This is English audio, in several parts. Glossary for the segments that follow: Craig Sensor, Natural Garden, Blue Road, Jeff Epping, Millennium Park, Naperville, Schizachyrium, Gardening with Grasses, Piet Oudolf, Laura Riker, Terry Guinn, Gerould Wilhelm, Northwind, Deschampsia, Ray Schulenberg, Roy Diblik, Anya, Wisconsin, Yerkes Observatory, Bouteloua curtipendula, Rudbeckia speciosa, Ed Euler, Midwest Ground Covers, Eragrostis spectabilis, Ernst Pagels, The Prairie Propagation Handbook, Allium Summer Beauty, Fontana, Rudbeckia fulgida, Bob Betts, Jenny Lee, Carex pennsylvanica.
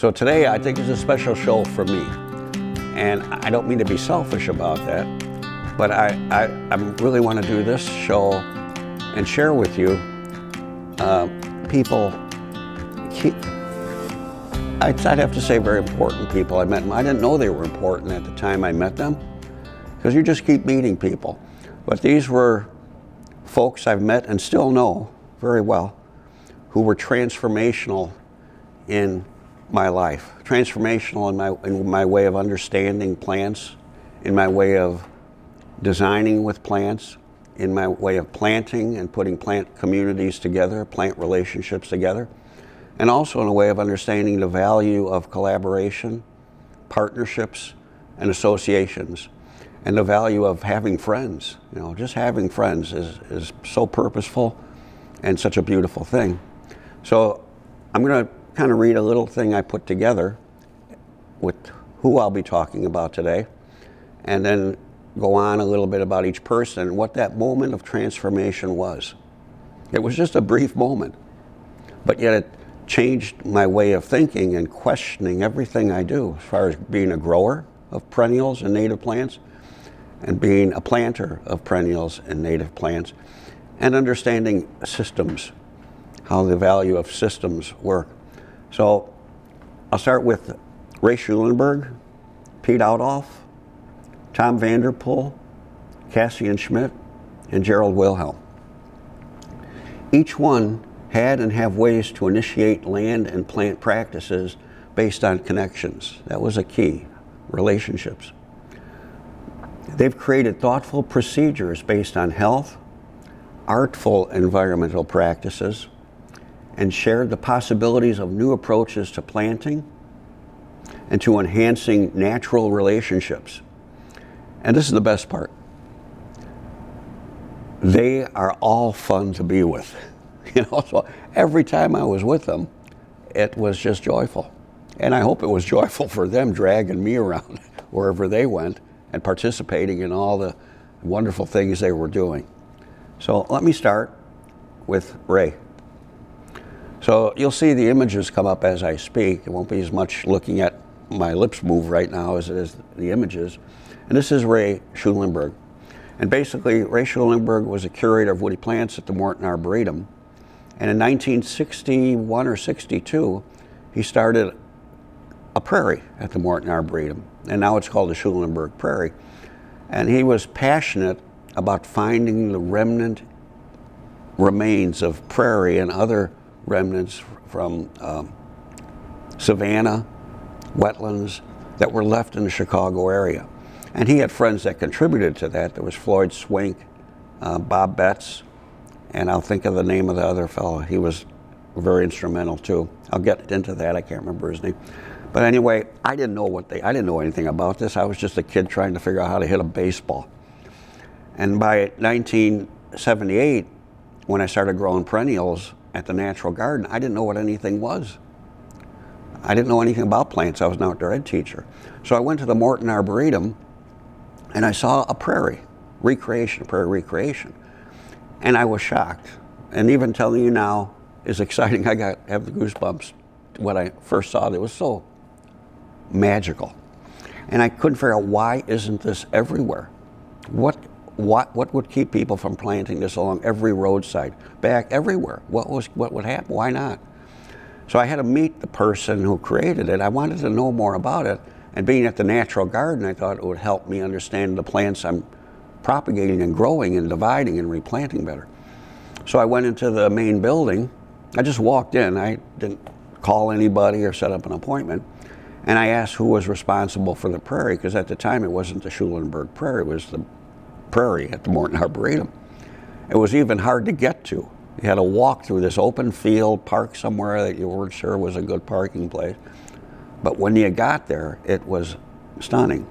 So today I think it's a special show for me. And I don't mean to be selfish about that, but I really want to do this show and share with you people, I'd have to say very important people I met. I didn't know they were important at the time I met them, because you just keep meeting people. But these were folks I've met and still know very well, who were transformational in my life, transformational in my way of understanding plants, in my way of designing with plants, in my way of planting and putting plant communities together, plant relationships together, and also in a way of understanding the value of collaboration, partnerships, and associations, and the value of having friends. You know, just having friends is so purposeful and such a beautiful thing. So I'm going to kind of read a little thing I put together with who I'll be talking about today, and then go on a little bit about each person and what that moment of transformation was. It was just a brief moment, but yet it changed my way of thinking and questioning everything I do, as far as being a grower of perennials and native plants, and being a planter of perennials and native plants, and understanding systems, how the value of systems work. So I'll start with Ray Schulenberg, Piet Oudolf, Tom Vanderpoel, Cassian Schmidt, and Gerould Wilhelm. Each one had and have ways to initiate land and plant practices based on connections. That was a key, relationships. They've created thoughtful procedures based on health, artful environmental practices, and shared the possibilities of new approaches to planting and to enhancing natural relationships. And this is the best part. They are all fun to be with. You know, so every time I was with them, it was just joyful. And I hope it was joyful for them dragging me around wherever they went and participating in all the wonderful things they were doing. So let me start with Ray. So you'll see the images come up as I speak. It won't be as much looking at my lips move right now as it is the images. And this is Ray Schulenberg. And basically, Ray Schulenberg was a curator of woody plants at the Morton Arboretum. And in 1961 or 62, he started a prairie at the Morton Arboretum. And now it's called the Schulenberg Prairie. And he was passionate about finding the remnant remains of prairie and other remnants from savanna, wetlands that were left in the Chicago area. And he had friends that contributed to that. There was Floyd Swink, Bob Betts, and I'll think of the name of the other fellow. He was very instrumental too. I'll get into that, I can't remember his name. But anyway, I didn't know anything about this. I was just a kid trying to figure out how to hit a baseball. And by 1978, when I started growing perennials at the Natural Garden, I didn't know what anything was. I didn't know anything about plants. I was an outdoor ed teacher. So I went to the Morton Arboretum and I saw a prairie recreation. And I was shocked. And even telling you now is exciting. I have the goosebumps when I first saw it. It was so magical. And I couldn't figure out, why isn't this everywhere? What would keep people from planting this along every roadside, back everywhere? What would happen? Why not? So I had to meet the person who created it. I wanted to know more about it. And being at the Natural Garden, I thought it would help me understand the plants I'm propagating and growing and dividing and replanting better. So I went into the main building. I just walked in. I didn't call anybody or set up an appointment. And I asked who was responsible for the prairie, because at the time it wasn't the Schulenberg Prairie, it was the prairie at the Morton Arboretum. It was even hard to get to. You had to walk through this open field, park somewhere that you weren't sure was a good parking place. But when you got there, it was stunning.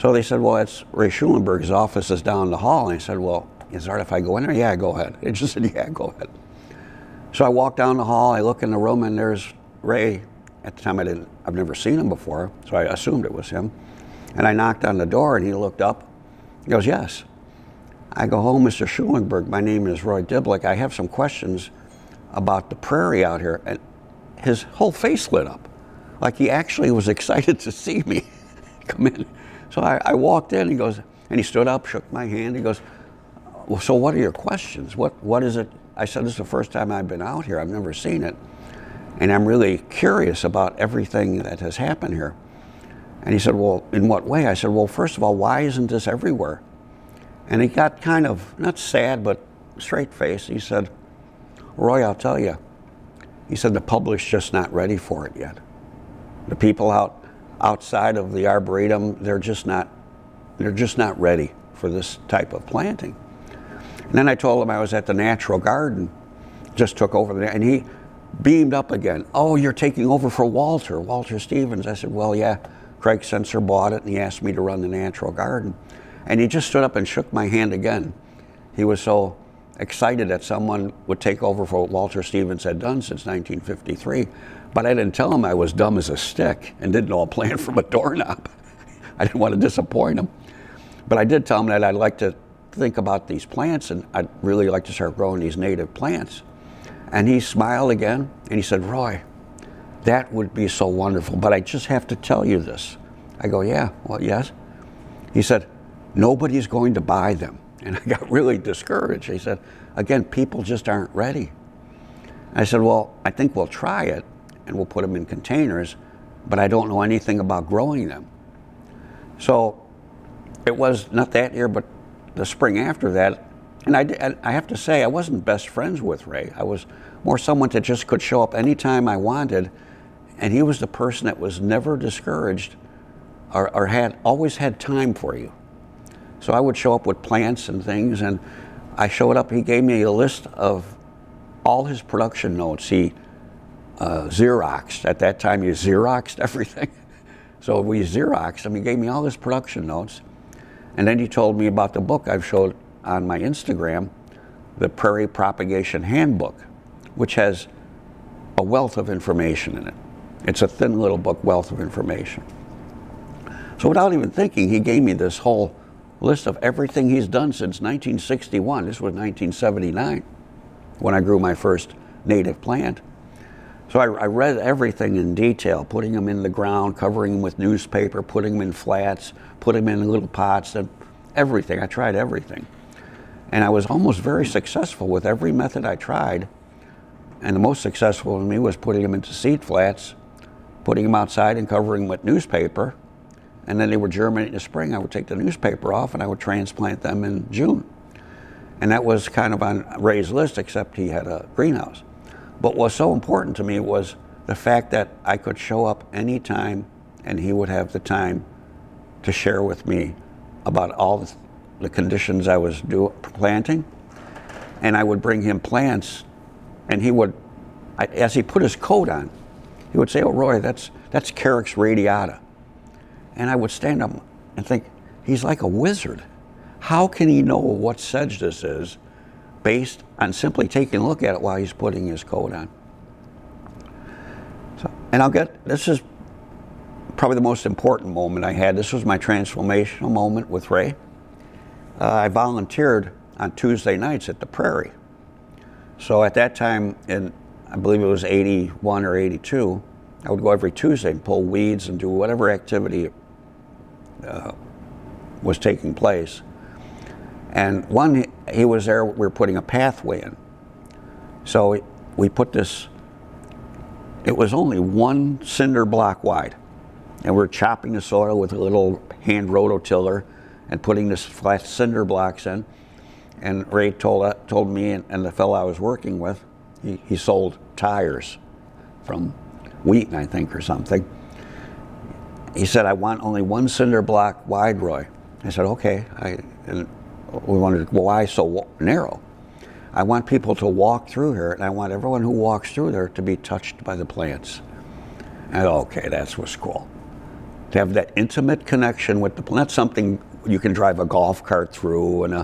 So they said, well, that's Ray Schulenberg's office is down the hall. And I said, well, is it all right if I go in there? Yeah, go ahead. They just said, yeah, go ahead. So I walked down the hall, I look in the room, and there's Ray. At the time, I've never seen him before, so I assumed it was him. And I knocked on the door, and he looked up. He goes, yes. I go, oh, Mr. Schulenberg, my name is Roy Diblik. I have some questions about the prairie out here. And his whole face lit up. Like he actually was excited to see me come in. So I walked in, he goes, and he stood up, shook my hand, he goes, well, so what are your questions? What is it? I said, this is the first time I've been out here, I've never seen it, and I'm really curious about everything that has happened here. And he said, well, in what way? I said, well, first of all, why isn't this everywhere? And he got kind of, not sad, but straight-faced. He said, Roy, I'll tell you. He said, the public's just not ready for it yet. The people outside of the Arboretum, they're just not ready for this type of planting. And then I told him I was at the Natural Garden, just took over there, and he beamed up again. Oh, you're taking over for Walter Stevens. I said, well, yeah, Craig Sensor bought it, and he asked me to run the Natural Garden. And he just stood up and shook my hand again. He was so excited that someone would take over for what Walter Stevens had done since 1953. But I didn't tell him I was dumb as a stick and didn't know a plan from a doorknob. I didn't want to disappoint him. But I did tell him that I'd like to think about these plants, and I'd really like to start growing these native plants. And he smiled again, and he said, Roy, that would be so wonderful, but I just have to tell you this. I go, yeah, well, yes. He said, nobody's going to buy them. And I got really discouraged. He said, again, people just aren't ready. I said, well, I think we'll try it, and we'll put them in containers, but I don't know anything about growing them. So it was not that year, but the spring after that, and I have to say, I wasn't best friends with Ray. I was more someone that just could show up anytime I wanted, and he was the person that was never discouraged or had always had time for you. So I would show up with plants and things, and I showed up, he gave me a list of all his production notes he Xeroxed. At that time, he Xeroxed everything. So we Xeroxed him, he gave me all his production notes, and then he told me about the book I've showed on my Instagram, the Prairie Propagation Handbook, which has a wealth of information in it. It's a thin little book, wealth of information. So without even thinking, he gave me this whole list of everything he's done since 1961. This was 1979 when I grew my first native plant. So I read everything in detail, putting them in the ground, covering them with newspaper, putting them in flats, putting them in little pots, and everything. I tried everything. And I was almost very successful with every method I tried. And the most successful to me was putting them into seed flats, putting them outside and covering them with newspaper. And then they would germinate in the spring. I would take the newspaper off and I would transplant them in June. And that was kind of on Ray's list, except he had a greenhouse. But what was so important to me was the fact that I could show up anytime and he would have the time to share with me about all the conditions I was planting. And I would bring him plants, and he would, as he put his coat on, he would say, oh, Roy, that's Carex radiata. And I would stand up and think, he's like a wizard. How can he know what sedge this is based on simply taking a look at it while he's putting his coat on? So, and I'll get, this is probably the most important moment I had. This was my transformational moment with Ray. I volunteered on Tuesday nights at the Prairie. So at that time, in I believe it was 81 or 82, I would go every Tuesday and pull weeds and do whatever activity was taking place. And one, he was there, we were putting a pathway in. So we put this, it was only one cinder block wide. And we're chopping the soil with a little hand rototiller and putting this flat cinder blocks in. And Ray told me and the fellow I was working with, he sold tires from Wheaton, I think, or something. He said, I want only one cinder block wide, Roy. I said, okay. And we wondered, well, why so narrow? I want people to walk through here, and I want everyone who walks through there to be touched by the plants. And okay, that's what's cool. To have that intimate connection with the plants, something you can drive a golf cart through, and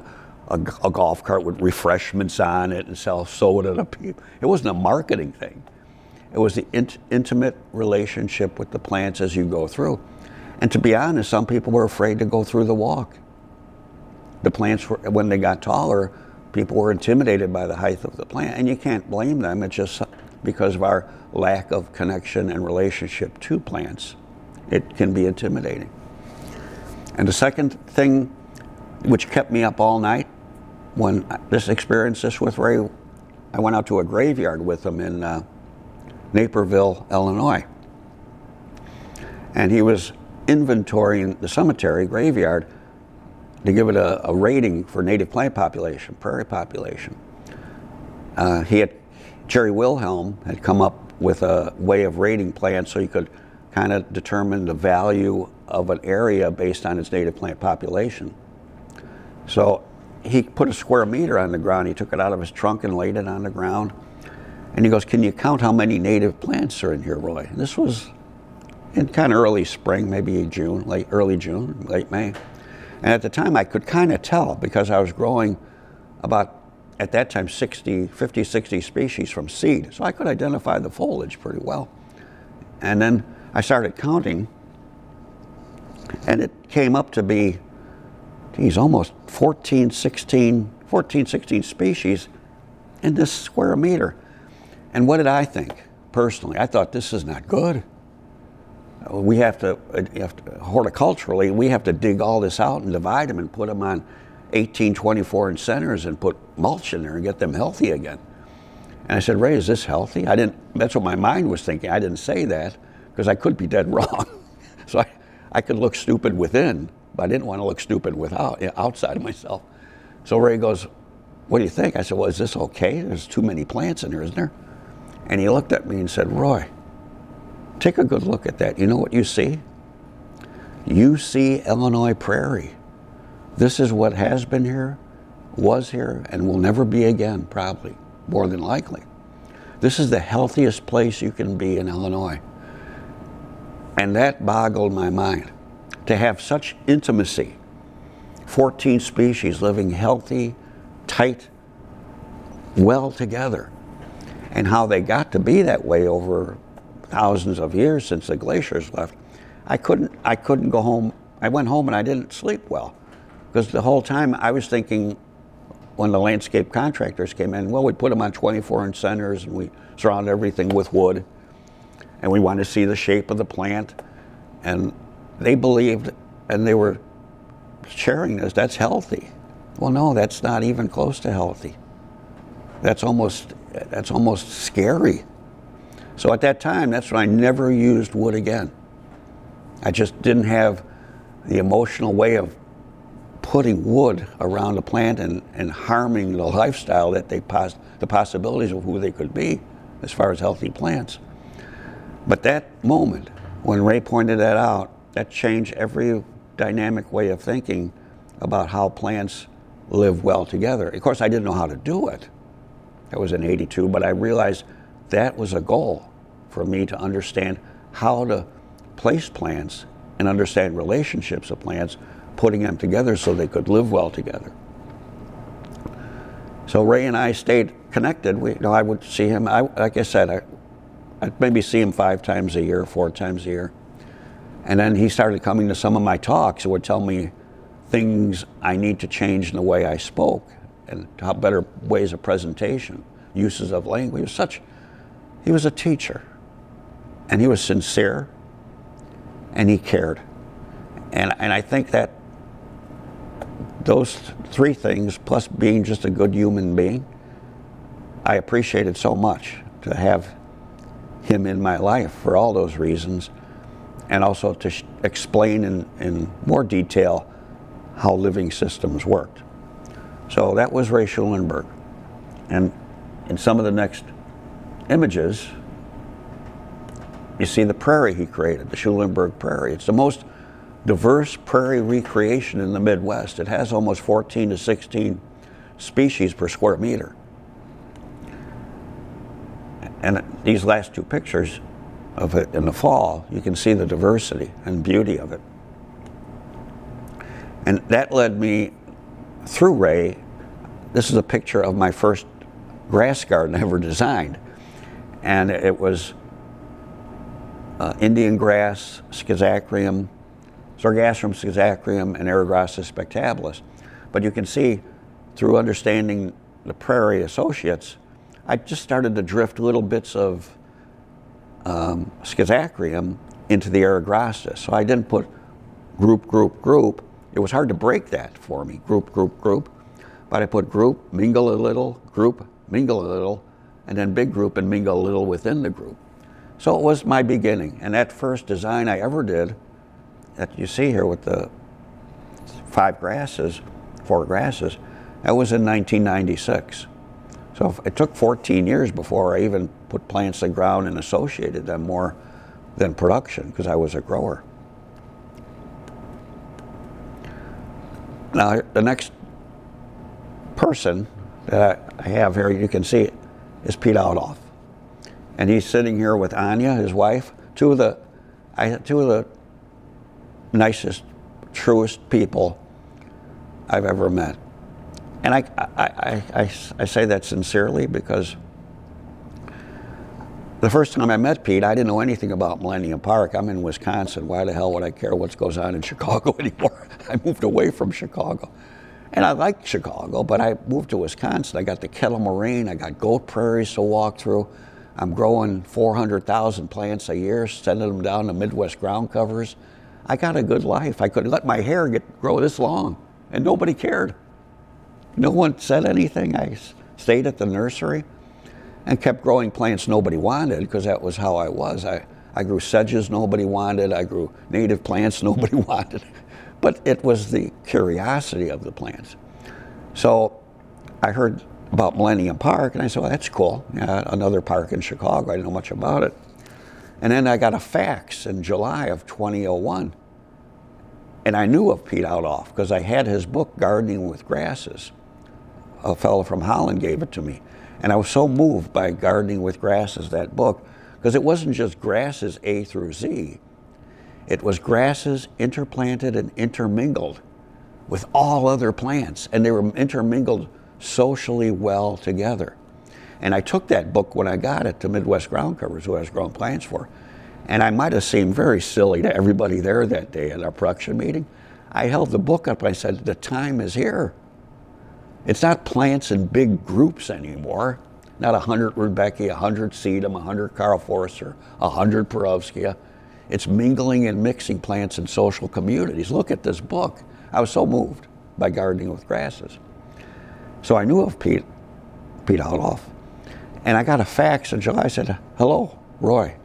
a golf cart with refreshments on it and sell soda to people. It wasn't a marketing thing. It was the intimate relationship with the plants as you go through. And to be honest, some people were afraid to go through the walk. The plants, when they got taller, people were intimidated by the height of the plant. And you can't blame them. It's just because of our lack of connection and relationship to plants, it can be intimidating. And the second thing which kept me up all night when this experience with Ray, I went out to a graveyard with him in Naperville, Illinois. And he was inventorying the cemetery graveyard to give it a rating for native plant population, prairie population. Gerould Wilhelm had come up with a way of rating plants so you could kind of determine the value of an area based on its native plant population. So he put a square meter on the ground. He took it out of his trunk and laid it on the ground. And he goes, "Can you count how many native plants are in here, Roy?" And this was in kind of early spring, maybe June, late May. And at the time I could kind of tell because I was growing about, at that time, 50, 60 species from seed. So I could identify the foliage pretty well. And then I started counting, and it came up to be, geez, almost 14, 16 species in this square meter. And what did I think personally? I thought, this is not good. We have to horticulturally, we have to dig all this out and divide them and put them on 18, 24 and centers and put mulch in there and get them healthy again. And I said, "Ray, is this healthy?" I didn't, that's what my mind was thinking. I didn't say that because I could be dead wrong. So I could look stupid within, but I didn't want to look stupid without, outside of myself. So Ray goes, "What do you think?" I said, "Well, is this okay? There's too many plants in here, isn't there?" And he looked at me and said, "Roy, take a good look at that. You know what you see? You see Illinois prairie. This is what has been here, was here, and will never be again, probably, more than likely. This is the healthiest place you can be in Illinois." And that boggled my mind. To have such intimacy, 14 species living healthy, tight, well together, and how they got to be that way over thousands of years since the glaciers left. I couldn't go home. I went home and I didn't sleep well, because the whole time I was thinking, when the landscape contractors came in, well, we put them on 24-inch centers and we surround everything with wood, and we wanted to see the shape of the plant. And they believed, and they were sharing this, that's healthy. Well, no, that's not even close to healthy. That's almost scary. So at that time, that's when I never used wood again. I just didn't have the emotional way of putting wood around a plant and harming the lifestyle that they the possibilities of who they could be as far as healthy plants. But that moment, when Ray pointed that out, that changed every dynamic way of thinking about how plants live well together. Of course, I didn't know how to do it. That was in '82, but I realized that was a goal for me, to understand how to place plants and understand relationships of plants, putting them together so they could live well together. So Ray and I stayed connected. I would see him, like I said, I'd maybe see him 5 times a year, 4 times a year. And then he started coming to some of my talks and would tell me things I need to change in the way I spoke and how better ways of presentation, uses of language. He was a teacher, and he was sincere, and he cared. And I think that those three things, plus being just a good human being, I appreciated so much to have him in my life for all those reasons, and also to explain in more detail how living systems worked. So that was Ray Schulenberg. And in some of the next images, you see the prairie he created, the Schulenberg Prairie. It's the most diverse prairie recreation in the Midwest. It has almost 14 to 16 species per square meter. And these last two pictures of it in the fall, you can see the diversity and beauty of it. And that led me through Ray. This is a picture of my first grass garden I ever designed. And it was Indian grass, Schizachyrium, Sargassum schizachyrium, and Eragrostis spectabilis. But you can see, through understanding the prairie associates, I just started to drift little bits of Schizachyrium into the Eragrostis. So I didn't put group, group, group. It was hard to break that for me, group, group, group. But I put group, mingle a little, group, mingle a little, and then big group and mingle a little within the group. So it was my beginning. And that first design I ever did, that you see here with the four grasses, that was in 1996. So it took 14 years before I even put plants in the ground and associated them more than production, because I was a grower. Now, the next person that I have here, you can see, is Piet Oudolf. And he's sitting here with Anya, his wife, two of the nicest, truest people I've ever met. And I say that sincerely, because the first time I met Pete, I didn't know anything about Millennium Park. I'm in Wisconsin. Why the hell would I care what goes on in Chicago anymore? I moved away from Chicago. And I liked Chicago, but I moved to Wisconsin. I got the Kettle Moraine. I got goat prairies to walk through. I'm growing 400,000 plants a year, sending them down to Midwest Ground Covers. I got a good life. I could let my hair grow this long, and nobody cared. No one said anything. I stayed at the nursery and kept growing plants nobody wanted, because that was how I was. I grew sedges nobody wanted. I grew native plants nobody wanted. But it was the curiosity of the plants. So I heard about Millennium Park, and I said, well, that's cool. Yeah, another park in Chicago. I didn't know much about it. And then I got a fax in July of 2001. And I knew of Piet Oudolf because I had his book, Gardening with Grasses. A fellow from Holland gave it to me. And I was so moved by Gardening with Grasses, that book, because it wasn't just grasses A through Z. It was grasses interplanted and intermingled with all other plants. And they were intermingled socially well together. And I took that book when I got it to Midwest Ground Covers, who I was growing plants for. And I might have seemed very silly to everybody there that day at our production meeting. I held the book up and I said, the time is here. It's not plants in big groups anymore. Not 100 Rudbeckia, 100 Sedum, 100 Carl Forster, 100 Perovskia. It's mingling and mixing plants in social communities. Look at this book. I was so moved by Gardening with Grasses. So I knew of Piet Oudolf. And I got a fax in July. I said, hello, Roy.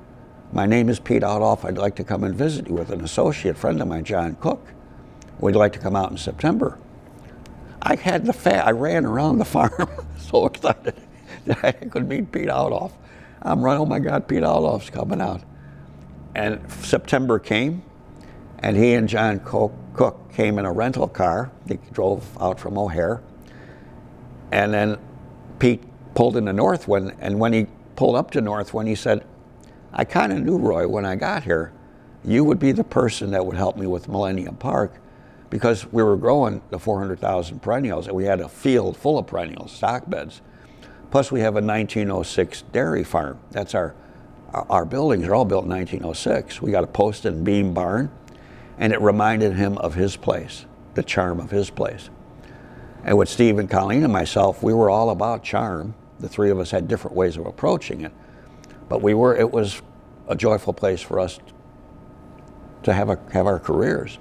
My name is Piet Oudolf. I'd like to come and visit you with an associate friend of mine, John Cook. We'd like to come out in September. I ran around the farm so excited that I could meet Piet Oudolf. I'm running, oh my God, Piet Oudolf's coming out. And September came, and he and John Cook came in a rental car. They drove out from O'Hare. And then Pete pulled into Northwind, and when he pulled up to Northwind, he said, I kind of knew, Roy, when I got here, you would be the person that would help me with Millennium Park, because we were growing the 400,000 perennials, and we had a field full of perennials, stock beds. Plus, we have a 1906 dairy farm. That's our buildings are all built in 1906. We got a post and beam barn, and it reminded him of his place, the charm of his place. And with Steve and Colleen and myself, we were all about charm. The three of us had different ways of approaching it. But it was a joyful place for us to have our careers.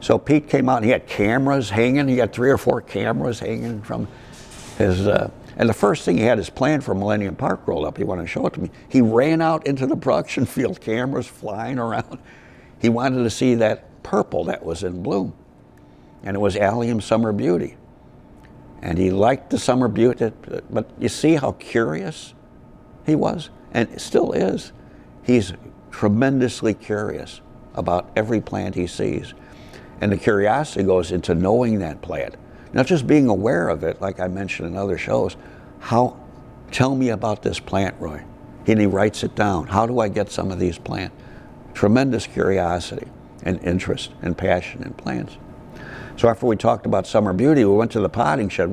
So Pete came out and he had cameras hanging. He had 3 or 4 cameras hanging from his, and the first thing he had his plan for Millennium Park rolled up. He wanted to show it to me. He ran out into the production field, cameras flying around. He wanted to see that purple that was in bloom. And it was Allium Summer Beauty. And he liked the Summer Beauty, but you see how curious he was, and still is. He's tremendously curious about every plant he sees. And the curiosity goes into knowing that plant. Not just being aware of it, like I mentioned in other shows. Tell me about this plant, Roy. And he writes it down. How do I get some of these plants? Tremendous curiosity and interest and passion in plants. So after we talked about Summer Beauty, we went to the potting shed.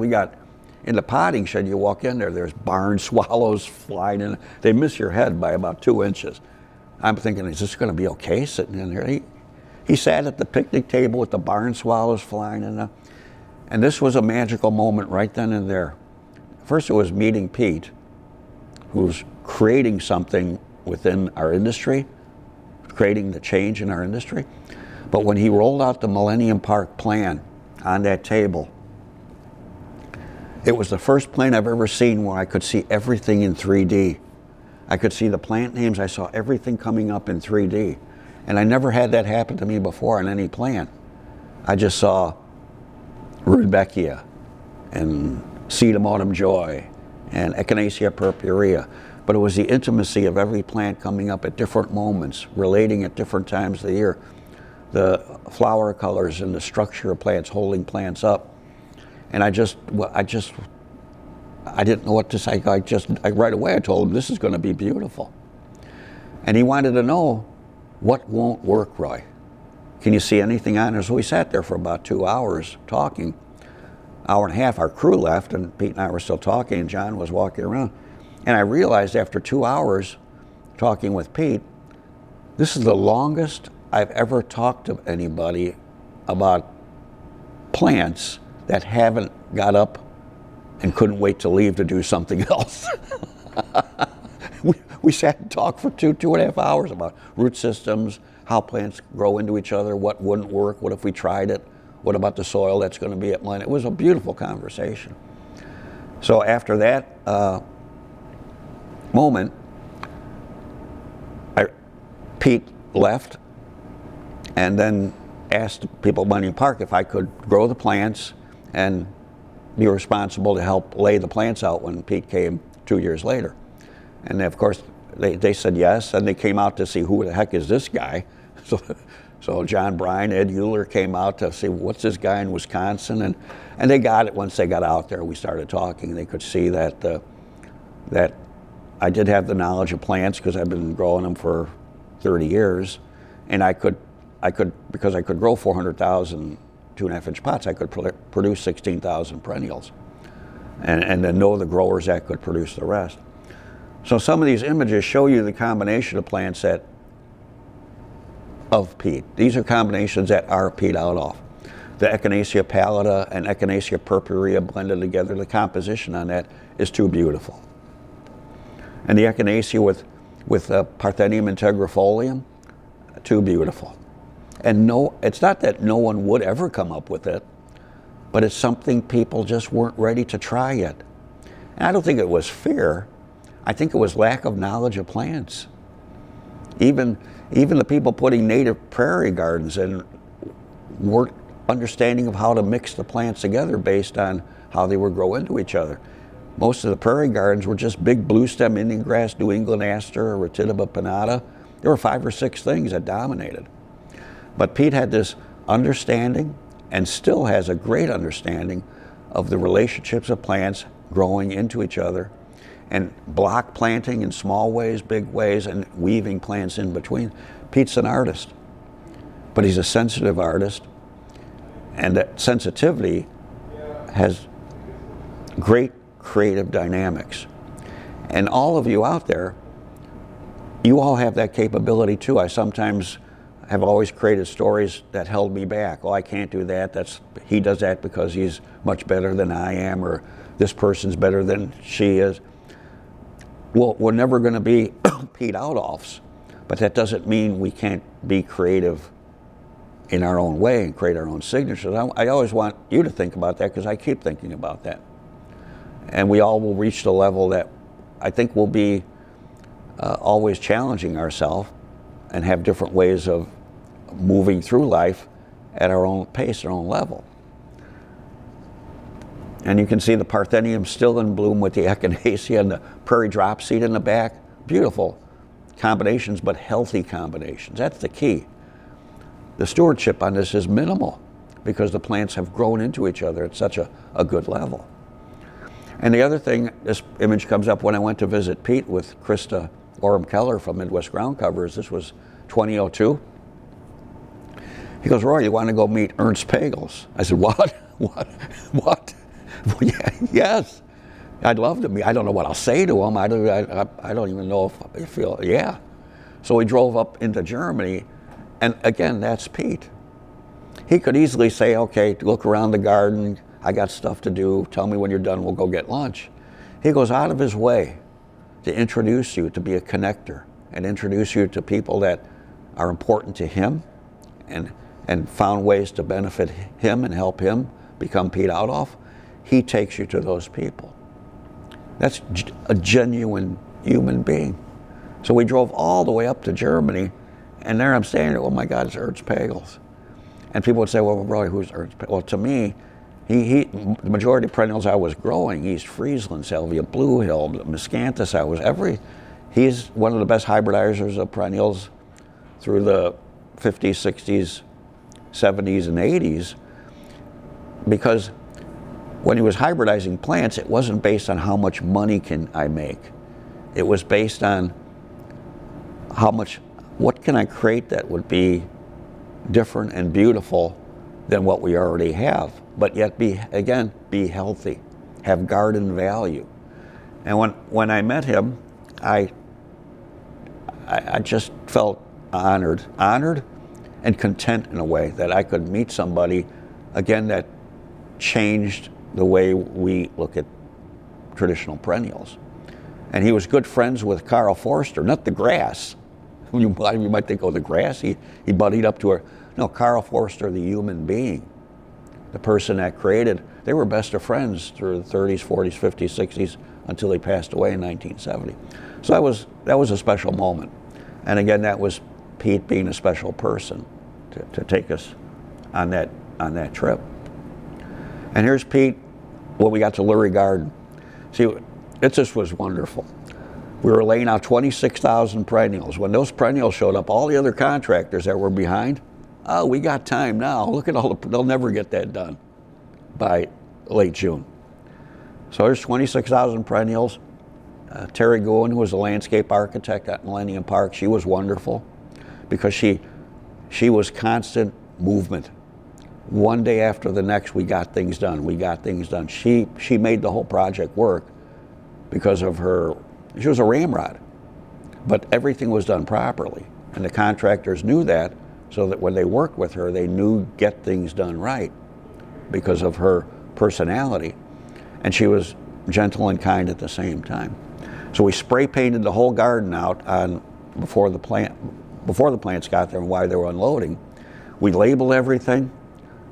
In the potting shed, you walk in there, there's barn swallows flying in. They miss your head by about 2 inches. I'm thinking, is this going to be okay sitting in there? He sat at the picnic table with the barn swallows flying in. And this was a magical moment right then and there. First, it was meeting Pete who's creating something within our industry, creating the change in our industry. But when he rolled out the Millennium Park plan on that table, it was the first plan I've ever seen where I could see everything in 3D. I could see the plant names, I saw everything coming up in 3D. And I never had that happen to me before on any plan. I just saw Rudbeckia and Sedum Autumn Joy and Echinacea purpurea. But it was the intimacy of every plant coming up at different moments, relating at different times of the year. The flower colors and the structure of plants, holding plants up. And I didn't know what to say. Right away I told him, this is going to be beautiful. And he wanted to know, what won't work, Roy? Can you see anything on it? So we sat there for about 2 hours talking. Hour and a half, our crew left, and Pete and I were still talking, and John was walking around. And I realized after 2 hours talking with Pete, this is the longest I've ever talked to anybody about plants that haven't got up and couldn't wait to leave to do something else. We sat and talked for two and a half hours about root systems, how plants grow into each other, what wouldn't work, what if we tried it, what about the soil that's going to be at mine. It was a beautiful conversation. So after that moment, Pete left and then asked people at Millennium Park if I could grow the plants and be responsible to help lay the plants out when Pete came 2 years later. And of course, they said yes, and they came out to see who the heck is this guy. So John Bryan, Ed Euler came out to see what's this guy in Wisconsin, and they got it once they got out there. We started talking, they could see that that I did have the knowledge of plants because I've been growing them for 30 years, and because I could grow 400,000 2.5-inch pots, I could produce 16,000 perennials, and then know the growers that could produce the rest. So some of these images show you the combination of plants that of Pete. These are combinations that are Pete Oudolf. The Echinacea pallida and Echinacea purpurea blended together, the composition on that is too beautiful. And the Echinacea with Parthenium integrifolium, too beautiful. And no, it's not that no one would ever come up with it, but it's something people just weren't ready to try yet. And I don't think it was fear. I think it was lack of knowledge of plants. Even the people putting native prairie gardens in weren't understanding of how to mix the plants together based on how they would grow into each other. Most of the prairie gardens were just big blue stem Indian grass, New England aster, Retitiva pinnata. There were 5 or 6 things that dominated. But Pete had this understanding, and still has a great understanding, of the relationships of plants growing into each other, and block planting in small ways, big ways, and weaving plants in between. Pete's an artist, but he's a sensitive artist, and that sensitivity has great creative dynamics. And all of you out there, you all have that capability too. I sometimes have always created stories that held me back. Oh, I can't do that. He does that because he's much better than I am, or this person's better than she is. Well, we're never going to be Pete Oudolfs, but that doesn't mean we can't be creative in our own way and create our own signatures. I always want you to think about that, because I keep thinking about that. And we all will reach the level that I think we'll be always challenging ourselves and have different ways of moving through life at our own pace, our own level. And you can see the Parthenium still in bloom with the Echinacea and the prairie drop seed in the back. Beautiful combinations, but healthy combinations. That's the key. The stewardship on this is minimal because the plants have grown into each other at such a good level. And the other thing, this image comes up when I went to visit Pete with Krista Oram Keller from Midwest Ground Covers. This was 2002. He goes, Roy, you want to go meet Ernst Pagels? I said, what? What? What? Yes, I'd love to meet. I don't know what I'll say to him. I don't even know if he'll, yeah. So we drove up into Germany, and again, that's Pete. He could easily say, okay, look around the garden. I got stuff to do. Tell me when you're done. We'll go get lunch. He goes out of his way to introduce you, to be a connector, and introduce you to people that are important to him and found ways to benefit him and help him become Piet Oudolf. He takes you to those people. That's a genuine human being. So we drove all the way up to Germany, and there I'm standing there, oh my God, it's Ernst Pagels. And people would say, well, Roy, who's Ernst Pagels? Well, to me, the majority of perennials I was growing, East Friesland, Salvia Blue Hill, Miscanthus, he's one of the best hybridizers of perennials through the 50s, 60s, 70s, and 80s, because when he was hybridizing plants, it wasn't based on how much money can I make. It was based on how much, what can I create that would be different and beautiful than what we already have, but yet be healthy, have garden value. And when I met him, I just felt honored and content in a way that I could meet somebody, again, that changed the way we look at traditional perennials. And he was good friends with Carl Forster, not the grass. You might think, oh, the grass, he buddied up to her. No, Carl Forster, the human being, the person that created, they were best of friends through the 30s, 40s, 50s, 60s, until he passed away in 1970. So that was a special moment. And again, that was Piet being a special person to take us on that trip. And here's Piet when we got to Lurie Garden. See, it just was wonderful. We were laying out 26,000 perennials. When those perennials showed up, all the other contractors that were behind, oh, we got time now. Look at all they'll never get that done by late June. So there's 26,000 perennials. Terry Guinn, who was a landscape architect at Millennium Park, she was wonderful because she was constant movement. One day after the next, we got things done. She made the whole project work because of her, she was a ramrod, but everything was done properly. And the contractors knew that, so that when they worked with her, they knew get things done right because of her personality. And she was gentle and kind at the same time. So we spray painted the whole garden out on before the plants got there and while they were unloading. We labeled everything,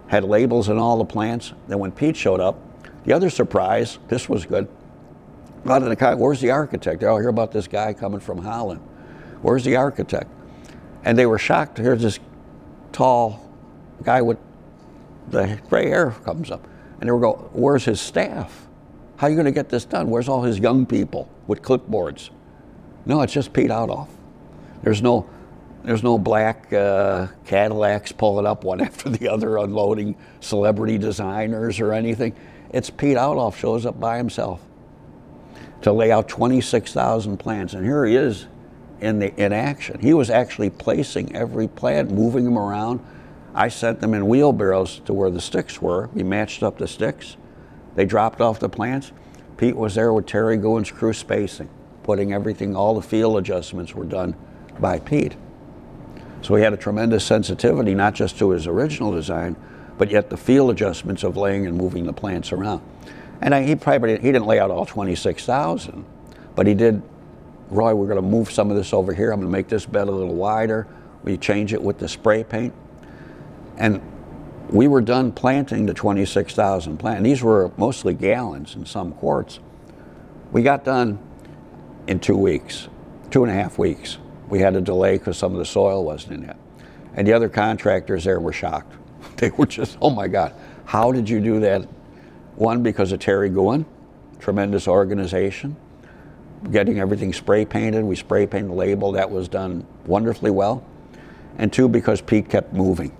had labels on all the plants. Then when Piet showed up, the other surprise, this was good. Where's the architect? Oh, I hear about this guy coming from Holland. Where's the architect? And they were shocked. Here's this tall guy with the gray hair comes up. And they were going, where's his staff? How are you going to get this done? Where's all his young people with clipboards? No, it's just Piet Oudolf. There's no black Cadillacs pulling up one after the other, unloading celebrity designers or anything. It's Piet Oudolf shows up by himself to lay out 26,000 plants. And here he is in action. He was actually placing every plant, moving them around. I sent them in wheelbarrows to where the sticks were. We matched up the sticks. They dropped off the plants. Piet was there with Terry Guinn's crew spacing, putting everything, all the field adjustments were done by Piet. So he had a tremendous sensitivity, not just to his original design, but yet the field adjustments of laying and moving the plants around. And he didn't lay out all 26,000, but he did, Roy, we're gonna move some of this over here. I'm gonna make this bed a little wider. We change it with the spray paint. And we were done planting the 26,000 plants. These were mostly gallons and some quarts. We got done in 2 weeks, 2.5 weeks. We had a delay because some of the soil wasn't in it. And the other contractors there were shocked. They were just, oh my God, how did you do that? One, because of Terry Guinn, tremendous organization, getting everything spray painted. We spray painted the label. That was done wonderfully well. And two, because Piet kept moving.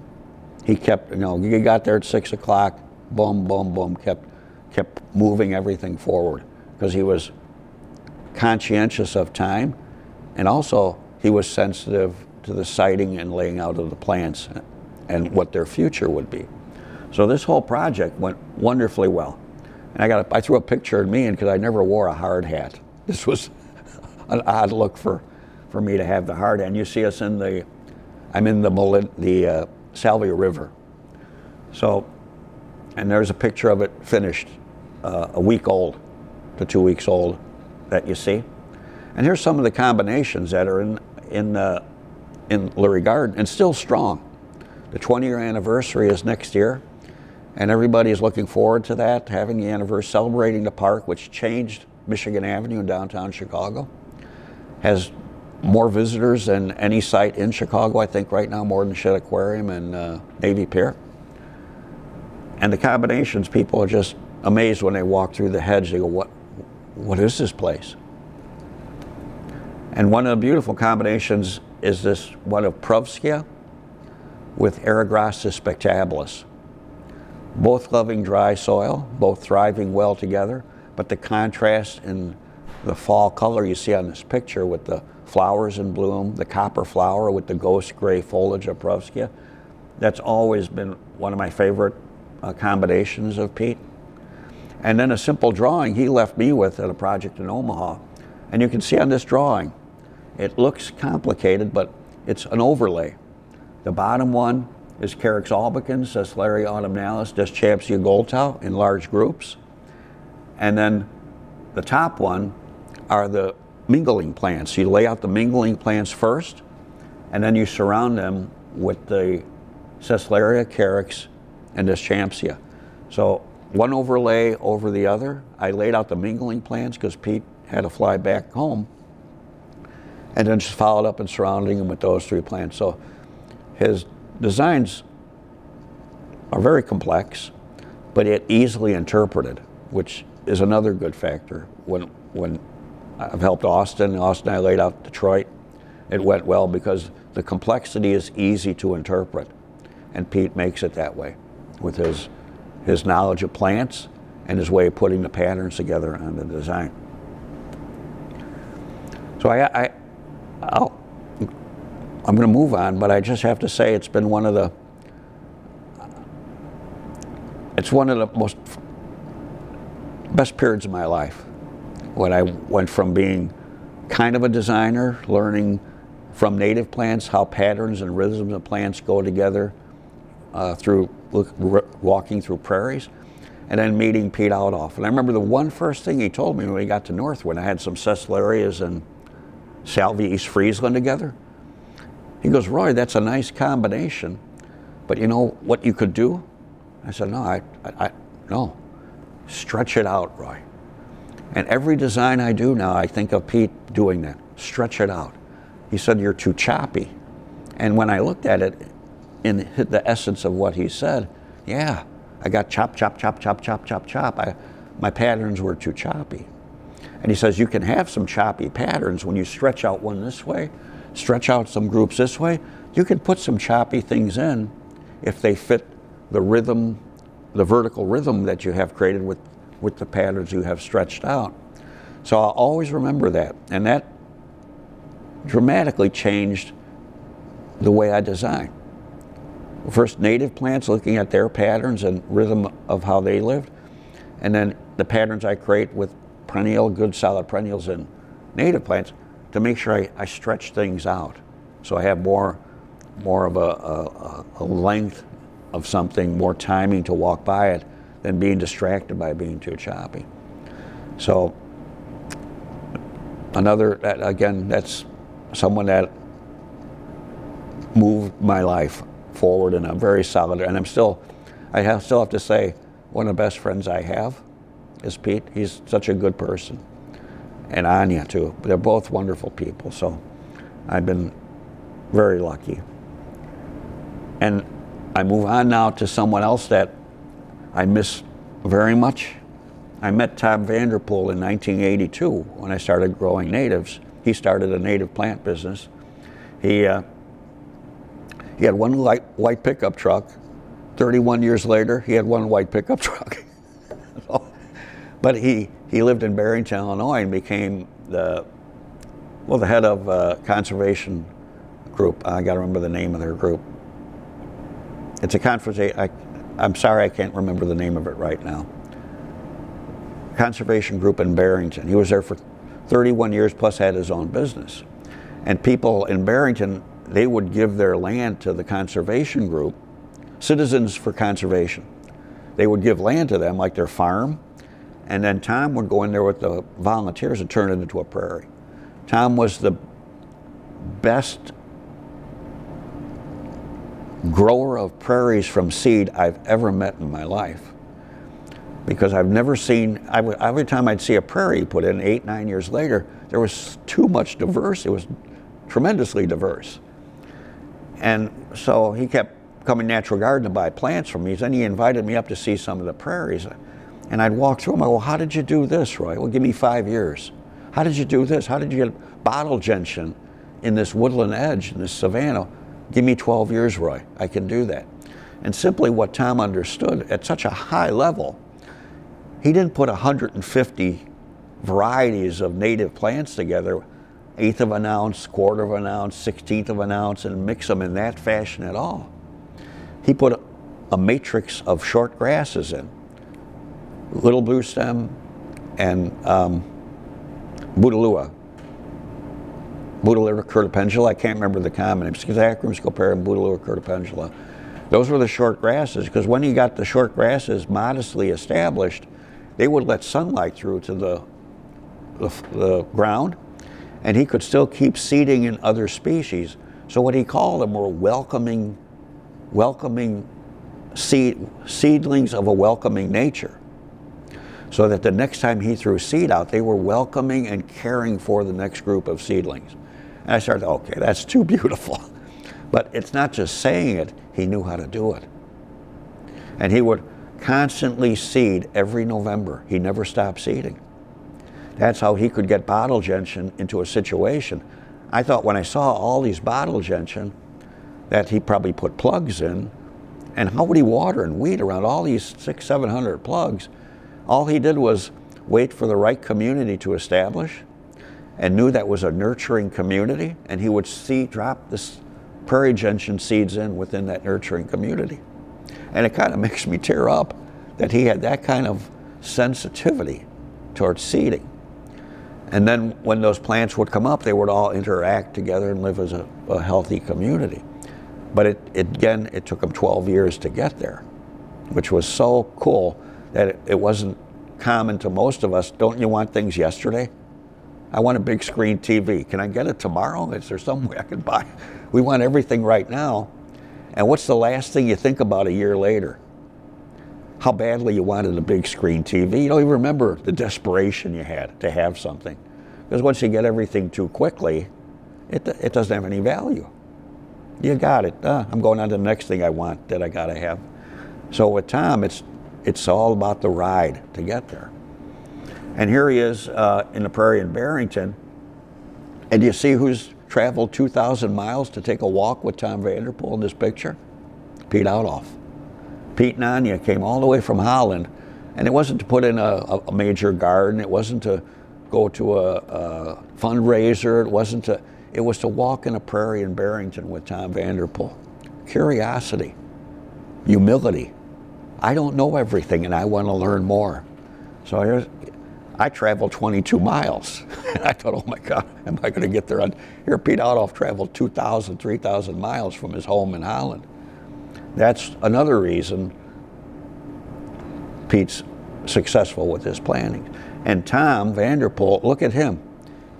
He kept, he got there at 6 o'clock, boom, boom, boom, kept moving everything forward because he was conscientious of time. And also he was sensitive to the sighting and laying out of the plants and what their future would be. So this whole project went wonderfully well. And I threw a picture of me in because I never wore a hard hat. This was an odd look for me to have the hard hat. And you see us in the, I'm in the Salvia River. So, and there's a picture of it finished, a week old to 2 weeks old that you see. And here's some of the combinations that are in Lurie Garden and still strong. The 20-year anniversary is next year, and everybody is looking forward to that, having the anniversary, celebrating the park, which changed Michigan Avenue in downtown Chicago. Has more visitors than any site in Chicago, I think, right now, more than Shedd Aquarium and Navy Pier. And the combinations, people are just amazed when they walk through the hedge. They go, what is this place? And one of the beautiful combinations is this one of Perovskia with Eragrostis spectabilis. Both loving dry soil, both thriving well together, but the contrast in the fall color you see on this picture with the flowers in bloom, the copper flower with the ghost gray foliage of Perovskia, that's always been one of my favorite combinations of Pete. And then a simple drawing he left me with at a project in Omaha. And you can see on this drawing, it looks complicated, but it's an overlay. The bottom one is Carex albicans, Sesularia autumnalis, Deschampsia goldtau in large groups. And then the top one are the mingling plants. You lay out the mingling plants first, and then you surround them with the Sesularia, Carex, and Deschampsia. So one overlay over the other. I laid out the mingling plants because Pete had to fly back home, and then just followed up and surrounding him with those three plants. So his designs are very complex, but yet easily interpreted, which is another good factor. When I've helped Austin, I laid out Detroit. It went well because the complexity is easy to interpret, and Pete makes it that way with his knowledge of plants and his way of putting the patterns together on the design. So I'm going to move on, but I just have to say it's been one of the best periods of my life, when I went from being kind of a designer, learning from native plants how patterns and rhythms of plants go together through walking through prairies, and then meeting Piet Oudolf. And I remember the first thing he told me when we got to Northwind, I had some Sessularias and Salvia East Friesland together. He goes, "Roy, that's a nice combination, but you know what you could do?" I said, "No, no. Stretch it out, Roy." And every design I do now, I think of Pete doing that. Stretch it out. He said, "You're too choppy." And when I looked at it, in the essence of what he said, yeah, I got chop, chop, chop, chop, chop, chop, chop. My patterns were too choppy. And he says, you can have some choppy patterns when you stretch out one this way, stretch out some groups this way. You can put some choppy things in if they fit the rhythm, the vertical rhythm that you have created with the patterns you have stretched out. So I'll always remember that. And that dramatically changed the way I design. First, native plants, looking at their patterns and rhythm of how they lived, and then the patterns I create with perennial, good solid perennials and native plants to make sure I stretch things out. So I have more of a length of something, more timing to walk by it than being distracted by being too choppy. So another, again, that's someone that moved my life forward, and I'm very solid. And I still have to say, one of the best friends I have is Pete. He's such a good person. And Anya too. They're both wonderful people. So I've been very lucky. And I move on now to someone else that I miss very much. I met Tom Vanderpoel in 1982 when I started growing natives. He started a native plant business. He had one white pickup truck. 31 years later, he had one white pickup truck. But he lived in Barrington, Illinois, and became the head of a conservation group. I got to remember the name of their group. It's a conservation, I'm sorry I can't remember the name of it right now. Conservation group in Barrington. He was there for 31 years, plus had his own business. And people in Barrington, they would give their land to the conservation group, Citizens for Conservation. They would give land to them, like their farm, and then Tom would go in there with the volunteers and turn it into a prairie. Tom was the best grower of prairies from seed I've ever met in my life, because I've never seen, every time I'd see a prairie put in 8, 9 years later, there was too much diverse. It was tremendously diverse. And so he kept coming to Natural Garden to buy plants from me. Then he invited me up to see some of the prairies. And I'd walk through them. I go, well, how did you do this, Roy? Well, give me 5 years. How did you do this? How did you get bottle gentian in this woodland edge, in this savanna? Give me 12 years, Roy. I can do that. And simply what Tom understood at such a high level, he didn't put 150 varieties of native plants together, 1/8 of an ounce, 1/4 of an ounce, 1/16 of an ounce, and mix them in that fashion at all. He put a matrix of short grasses in, little blue stem and Bouteloua curtipendula. I can't remember the common name. Schizachyrium, Schizachyrium, Bouteloua curtipendula. Those were the short grasses, because when he got the short grasses modestly established, they would let sunlight through to the ground, and he could still keep seeding in other species. So what he called them were welcoming seedlings of a welcoming nature, so that the next time he threw seed out, they were welcoming and caring for the next group of seedlings. And I started, okay, that's too beautiful. But it's not just saying it, he knew how to do it. And he would constantly seed every November. He never stopped seeding. That's how he could get bottle gentian into a situation. I thought when I saw all these bottle gentian that he probably put plugs in, and how would he water and weed around all these 600, 700 plugs? All he did was wait for the right community to establish, and knew that was a nurturing community, and he would drop this prairie gentian seeds in within that nurturing community. And it kind of makes me tear up that he had that kind of sensitivity towards seeding. And then when those plants would come up, they would all interact together and live as a healthy community. But it took him 12 years to get there, which was so cool that it wasn't common to most of us. Don't you want things yesterday? I want a big screen TV. Can I get it tomorrow? Is there some way I can buy it? We want everything right now. And what's the last thing you think about a year later? How badly you wanted a big screen TV. You don't even remember the desperation you had to have something. Because once you get everything too quickly, it doesn't have any value. You got it. I'm going on to the next thing I want that I got to have. So with Tom, it's all about the ride to get there. And here he is in the prairie in Barrington. And do you see who's traveled 2,000 miles to take a walk with Tom Vanderpoel in this picture? Piet Oudolf. Piet and Anya came all the way from Holland, and it wasn't to put in a major garden. It wasn't to go to a fundraiser. It was to walk in a prairie in Barrington with Tom Vanderpoel. Curiosity, humility. I don't know everything, and I want to learn more. So here's, I traveled 22 miles. And I thought, oh my God, am I going to get there? Here, Piet Oudolf traveled 2,000, 3,000 miles from his home in Holland. That's another reason Pete's successful with his planning. And Tom Vanderpoel, look at him.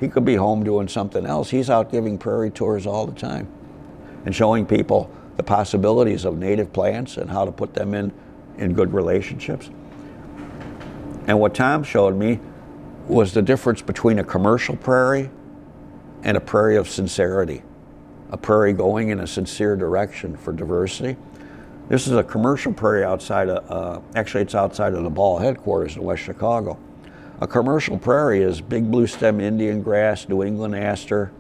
He could be home doing something else. He's out giving prairie tours all the time and showing people the possibilities of native plants and how to put them in good relationships. And what Tom showed me was the difference between a commercial prairie and a prairie of sincerity, a prairie going in a sincere direction for diversity. This is a commercial prairie outside of, actually it's outside of the Ball headquarters in West Chicago. A commercial prairie is big blue stem Indian grass, New England aster,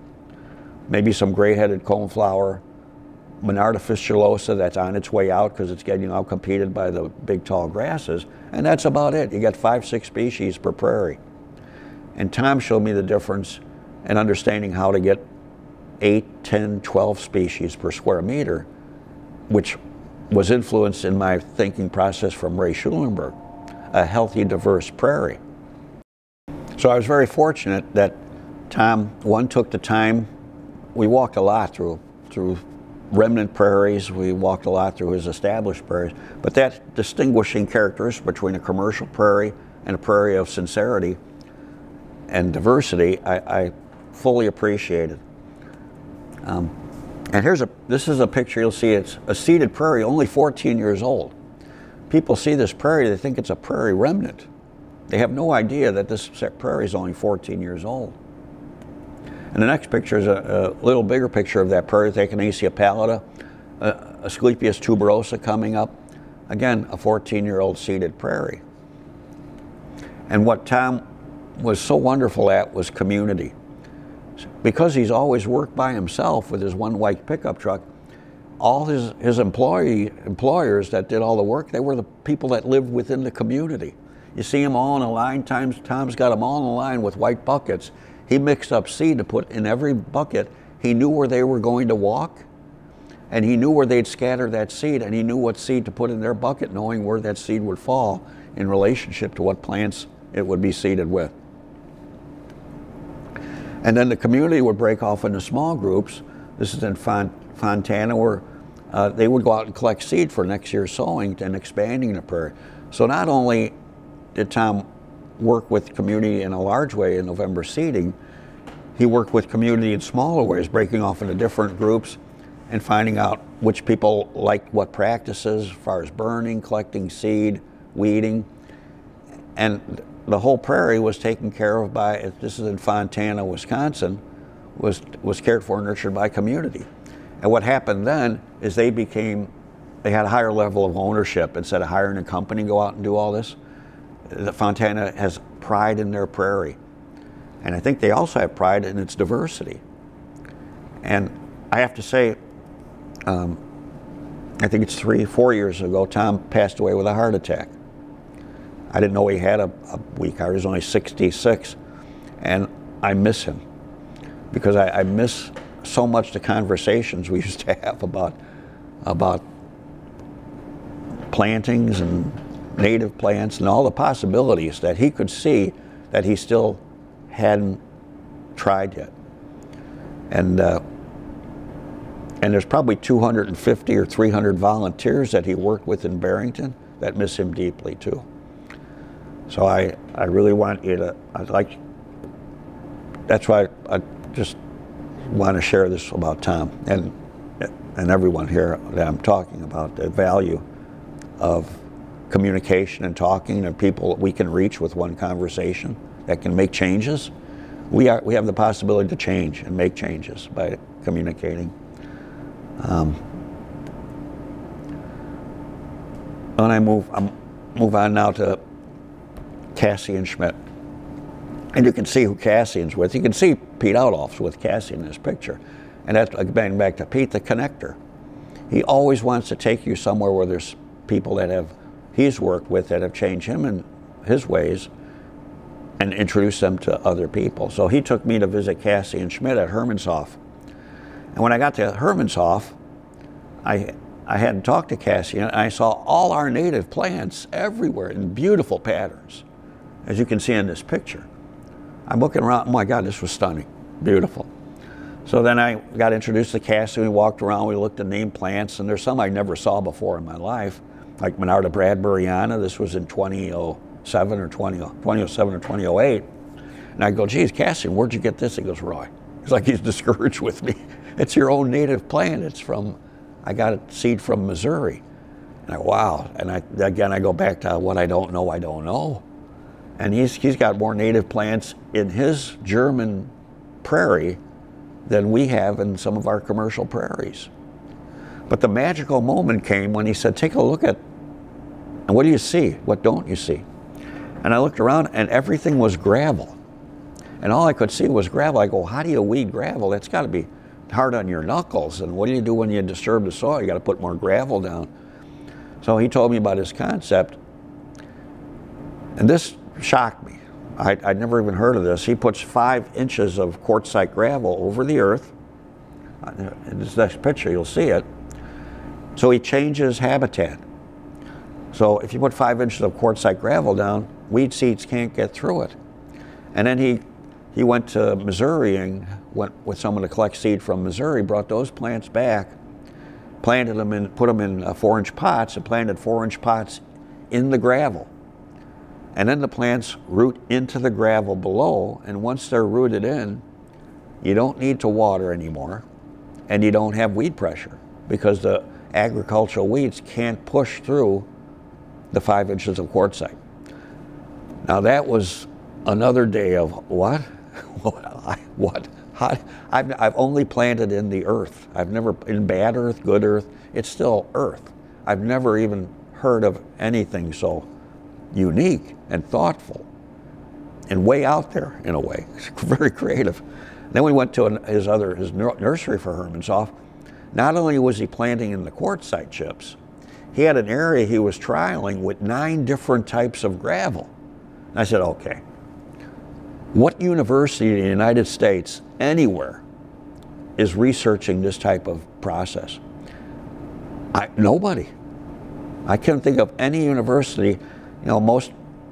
maybe some gray-headed coneflower, Monarda fistulosa that's on its way out because it's getting outcompeted by the big tall grasses, and that's about it. You got 5, 6 species per prairie. And Tom showed me the difference in understanding how to get 8, 10, 12 species per square meter, which was influenced in my thinking process from Ray Schulenberg, a healthy, diverse prairie. So I was very fortunate that Tom, one, took the time. We walked a lot through remnant prairies. We walked a lot through his established prairies. But that distinguishing characteristic between a commercial prairie and a prairie of sincerity and diversity, I fully appreciated. And here's a, this is a picture you'll see. It's a seeded prairie, only 14 years old. People see this prairie, they think it's a prairie remnant. They have no idea that this prairie is only 14 years old. And the next picture is a little bigger picture of that prairie, the Echinacea pallida, Asclepias tuberosa coming up. Again, a 14-year-old seeded prairie. And what Tom was so wonderful at was community. Because he's always worked by himself with his one white pickup truck, all his employers that did all the work, they were the people that lived within the community. You see them all in a line. Tom's got them all in a line with white buckets. He mixed up seed to put in every bucket. He knew where they were going to walk, and he knew where they'd scatter that seed, and he knew what seed to put in their bucket, knowing where that seed would fall in relationship to what plants it would be seeded with. And then the community would break off into small groups. This is in Fontana, where they would go out and collect seed for next year's sowing and expanding the prairie. So not only did Tom work with community in a large way in November seeding, he worked with community in smaller ways, breaking off into different groups and finding out which people liked what practices as far as burning, collecting seed, weeding. And the whole prairie was taken care of by, this is in Fontana, Wisconsin, was cared for and nurtured by community. And what happened then is they had a higher level of ownership. Instead of hiring a company to go out and do all this, the Fontana has pride in their prairie. And I think they also have pride in its diversity. And I have to say, I think it's 3 or 4 years ago, Tom passed away with a heart attack. I didn't know he had a weak heart. He was only 66. And I miss him because I miss so much the conversations we used to have about plantings and native plants and all the possibilities that he could see that he still hadn't tried yet. And there's probably 250 or 300 volunteers that he worked with in Barrington that miss him deeply too. So I really want you to, that's why I just want to share this about Tom and everyone here that I'm talking about, the value of communication and talking to people that we can reach with one conversation that can make changes. We have the possibility to change and make changes by communicating. And I move on now to Cassian Schmidt. And you can see who Cassian's with. You can see Piet Oudolf's with Cassian in this picture. And that's, again, back to Pete, the connector. He always wants to take you somewhere where there's people that he's worked with that have changed him and his ways and introduced them to other people. So he took me to visit Cassian Schmidt at Hermannshof. And when I got to Hermannshof, I hadn't talked to Cassian, and I saw all our native plants everywhere in beautiful patterns, as you can see in this picture. I'm looking around, oh my God, this was stunning, beautiful. So then I got introduced to Cassian, we walked around, we looked at named plants, and there's some I never saw before in my life, like Monarda bradburyiana. This was in 2007 or 2008. And I go, geez, Cassian, where'd you get this? He goes, Roy. It's like he's discouraged with me. It's your own native plant. It's from, I got a seed from Missouri. And I, wow. And again, I go back to what I don't know. And he's got more native plants in his German prairie than we have in some of our commercial prairies. But the magical moment came when he said, take a look at, and what do you see? What don't you see? And I looked around and everything was gravel. And all I could see was gravel. I go, how do you weed gravel? That's gotta be hard on your knuckles. And what do you do when you disturb the soil? You gotta put more gravel down. So he told me about his concept. And this shocked me. I'd never even heard of this. He puts 5 inches of quartzite gravel over the earth. In this next picture, you'll see it. So he changes habitat. So if you put 5 inches of quartzite gravel down, weed seeds can't get through it. And then he went to Missouri and went with someone to collect seed from Missouri, brought those plants back, planted them in, put them in 4-inch pots and planted 4-inch pots in the gravel. And then the plants root into the gravel below, and once they're rooted in, You don't need to water anymore, and you don't have weed pressure because the agricultural weeds can't push through the 5 inches of quartzite. Now that was another day of what? What? How? I've only planted in the earth. I've never, in bad earth, good earth, it's still earth. I've never even heard of anything so unique and thoughtful and way out there in a way. It's very creative. Then we went to his nursery for Hermannshof. Not only was he planting in the quartzite chips, he had an area he was trialing with 9 different types of gravel. And I said, okay, what university in the United States, anywhere, is researching this type of process? Nobody. I can't think of any university. You know, most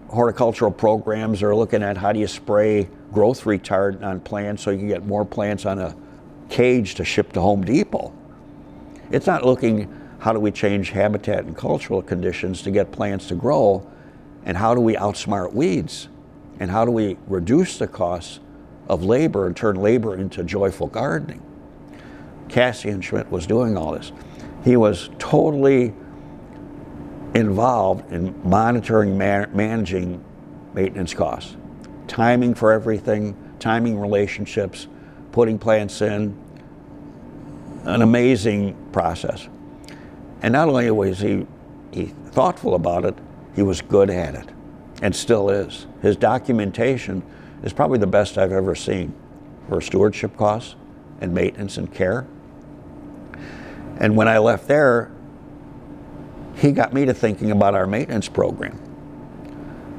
horticultural programs are looking at how do you spray growth retardant on plants so you can get more plants on a cage to ship to Home Depot. It's not looking how do we change habitat and cultural conditions to get plants to grow, and how do we outsmart weeds, and how do we reduce the costs of labor and turn labor into joyful gardening. Cassian Schmidt was doing all this. He was totally involved in monitoring, managing maintenance costs, timing for everything, timing relationships, putting plants in, an amazing process. And not only was he thoughtful about it, he was good at it, and still is. His documentation is probably the best I've ever seen for stewardship costs and maintenance and care. And when I left there, he got me to thinking about our maintenance program.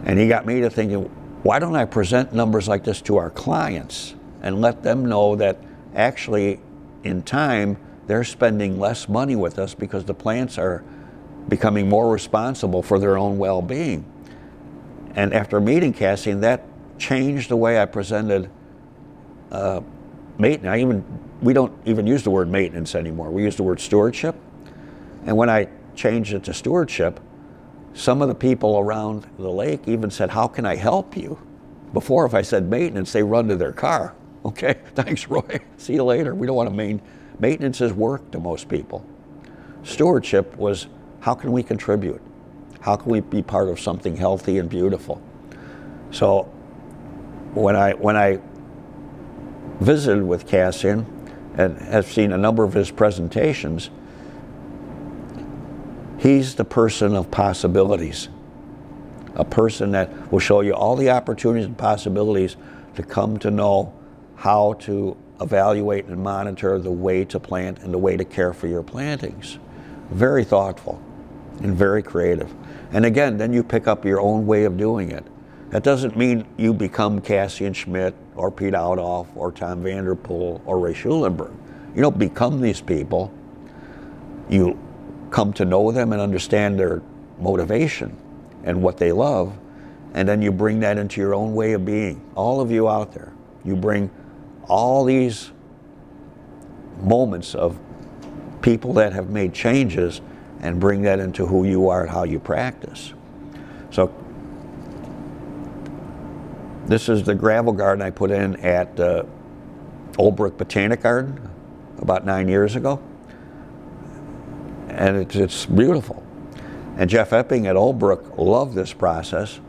And he got me to thinking, why don't I present numbers like this to our clients and let them know that actually in time, they're spending less money with us because the plants are becoming more responsible for their own well-being. And after meeting Cassian, that changed the way I presented maintenance. We don't even use the word maintenance anymore. We use the word stewardship. And when I changed it to stewardship, some of the people around the lake even said, how can I help you? Before, if I said maintenance, they run to their car. Okay, thanks, Roy. See you later. We don't want to maintenance is work to most people. Stewardship was, how can we contribute? How can we be part of something healthy and beautiful? So when I visited with Cassian and have seen a number of his presentations, he's the person of possibilities, a person that will show you all the opportunities and possibilities to come to know how to evaluate and monitor the way to plant and the way to care for your plantings. Very thoughtful and very creative. And again, then you pick up your own way of doing it. That doesn't mean you become Cassian Schmidt or Piet Oudolf or Tom Vanderpoel or Ray Schulenberg. You don't become these people. You come to know them and understand their motivation and what they love, and then you bring that into your own way of being. All of you out there, you bring all these moments of people that have made changes and bring that into who you are and how you practice. So this is the gravel garden I put in at Oldbrook Botanic Garden about 9 years ago. And it's beautiful. And Jeff Epping at Oldbrook loved this process.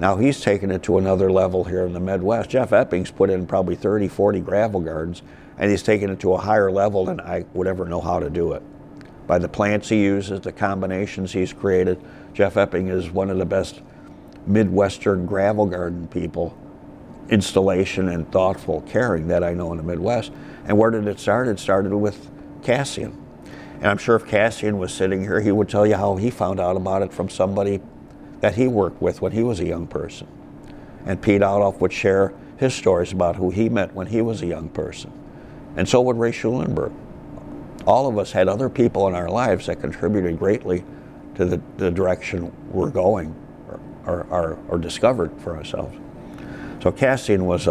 Now he's taken it to another level here in the Midwest. Jeff Epping's put in probably 30, 40 gravel gardens, and he's taken it to a higher level than I would ever know how to do it. By the plants he uses, the combinations he's created, Jeff Epping is one of the best Midwestern gravel garden people, installation and thoughtful caring that I know in the Midwest. And where did it start? It started with Cassian. And I'm sure if Cassian was sitting here, he would tell you how he found out about it from somebody that he worked with when he was a young person. And Piet Oudolf would share his stories about who he met when he was a young person. And so would Ray Schulenberg. All of us had other people in our lives that contributed greatly to the direction we're going or discovered for ourselves. So Cassian was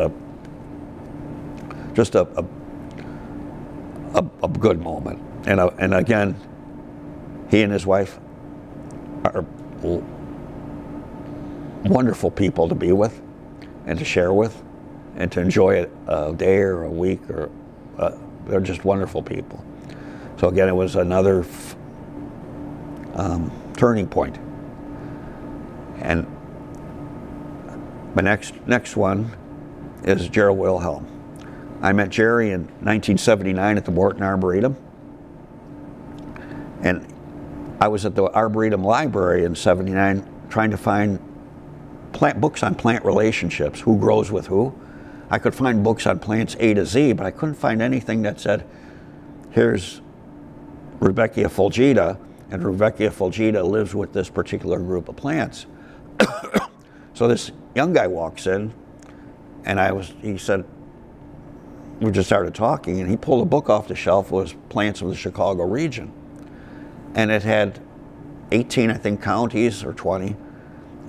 just a good moment. And again, he and his wife are wonderful people to be with and to share with and to enjoy it a day or a week, or they're just wonderful people. So again, it was another turning point. And my next one is Gerould Wilhelm. I met Jerry in 1979 at the Morton Arboretum, and I was at the Arboretum Library in '79 trying to find books on plant relationships, who grows with who. I could find books on plants A to Z, but I couldn't find anything that said, here's Rudbeckia fulgida, and Rudbeckia fulgida lives with this particular group of plants. So this young guy walks in, and he said, we just started talking, and he pulled a book off the shelf. It was Plants of the Chicago Region. And it had 18, I think, counties, or 20,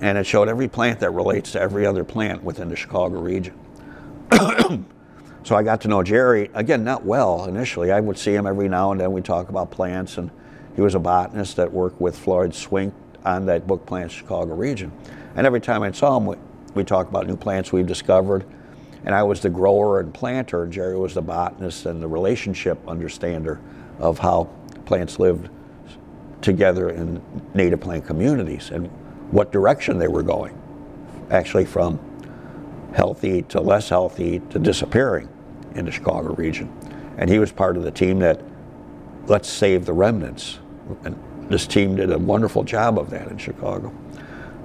and it showed every plant that relates to every other plant within the Chicago region. So I got to know Jerry, again, not well initially. I would see him every now and then. We'd talk about plants, and he was a botanist that worked with Floyd Swink on that book, Plants of the Chicago Region. And every time I saw him, we'd talk about new plants we've discovered. And I was the grower and planter, and Jerry was the botanist and the relationship understander of how plants lived together in native plant communities and what direction they were going, actually from healthy to less healthy to disappearing in the Chicago region. And he was part of the team that, let's save the remnants. And this team did a wonderful job of that in Chicago.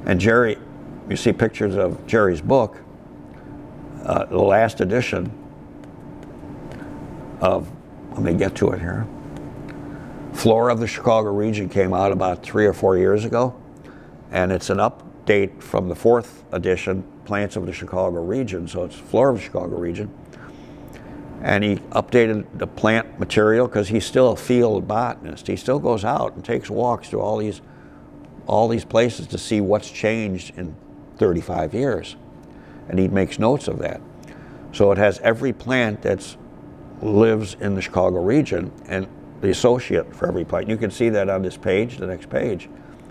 And Jerry, you see pictures of Jerry's book, the last edition of, let me get to it here, Flora of the Chicago Region came out about 3 or 4 years ago, and it's an update from the 4th edition, Plants of the Chicago Region, so it's Flora of the Chicago Region. And he updated the plant material because he's still a field botanist. He still goes out and takes walks to all these places to see what's changed in 35 years. And he makes notes of that. So it has every plant that lives in the Chicago region and the associate for every plant. You can see that on this page, the next page.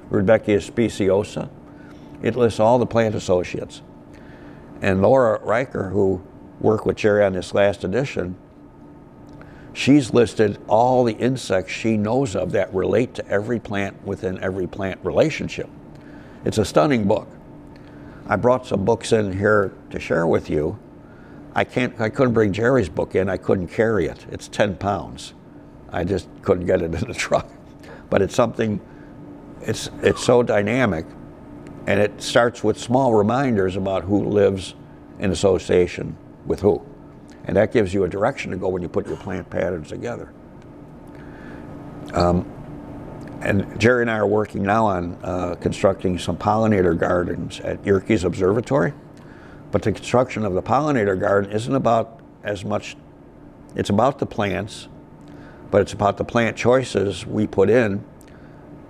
Rudbeckia speciosa. It lists all the plant associates. And Laura Riker, who worked with Jerry on this last edition, she's listed all the insects she knows of that relate to every plant within every plant relationship. It's a stunning book. I brought some books in here to share with you. I couldn't bring Jerry's book in. I couldn't carry it. It's 10 pounds. I just couldn't get it in the truck. But it's something, it's so dynamic, and it starts with small reminders about who lives in association with who. And that gives you a direction to go when you put your plant patterns together. And Jerry and I are working now on constructing some pollinator gardens at Yerkes Observatory. But the construction of the pollinator garden isn't about as much, it's about the plants, but it's about the plant choices we put in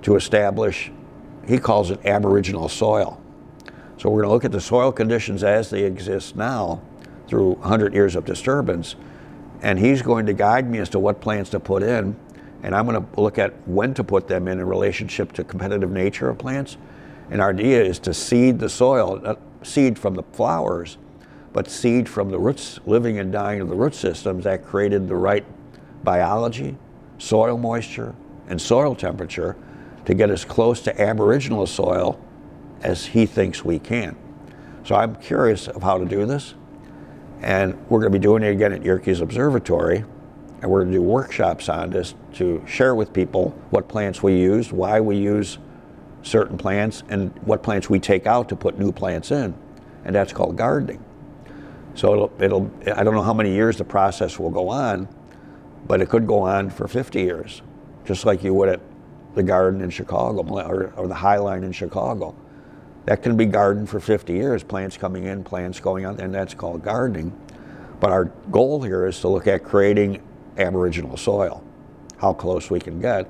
to establish, he calls it aboriginal soil. So we're gonna look at the soil conditions as they exist now through 100 years of disturbance. And he's going to guide me as to what plants to put in, and I'm going to look at when to put them in relationship to competitive nature of plants. And our idea is to seed the soil, not seed from the flowers, but seed from the roots, living and dying of the root systems that created the right biology, soil moisture, and soil temperature to get as close to aboriginal soil as he thinks we can. So I'm curious of how to do this. And we're going to be doing it again at Yerkes Observatory. And we're going to do workshops on this to share with people what plants we use, why we use certain plants, and what plants we take out to put new plants in. And that's called gardening. So I don't know how many years the process will go on, but it could go on for 50 years, just like you would at the garden in Chicago or the High Line in Chicago. That can be gardened for 50 years, plants coming in, plants going out, and that's called gardening. But our goal here is to look at creating aboriginal soil, how close we can get.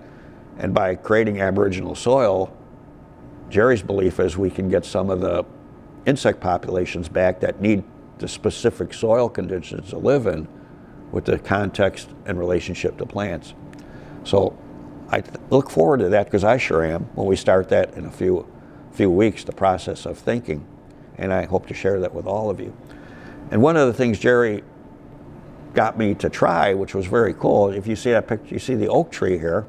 And by creating aboriginal soil, Jerry's belief is we can get some of the insect populations back that need the specific soil conditions to live in with the context and relationship to plants. So I look forward to that, because I sure am, when we start that in a few weeks, the process of thinking. And I hope to share that with all of you. And one of the things Jerry got me to try, which was very cool, if you see that picture, you see the oak tree here.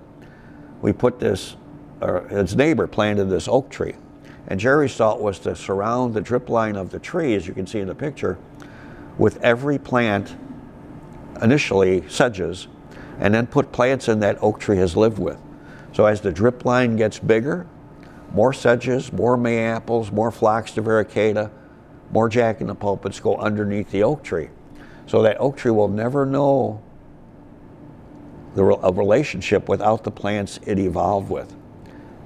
We put this, or his neighbor planted this oak tree. And Jerry's thought was to surround the drip line of the tree, as you can see in the picture, with every plant, initially sedges, and then put plants in that oak tree has lived with. So as the drip line gets bigger, more sedges, more mayapples, more phlox divaricata, more jack-in-the-pulpits go underneath the oak tree. So that oak tree will never know a relationship without the plants it evolved with.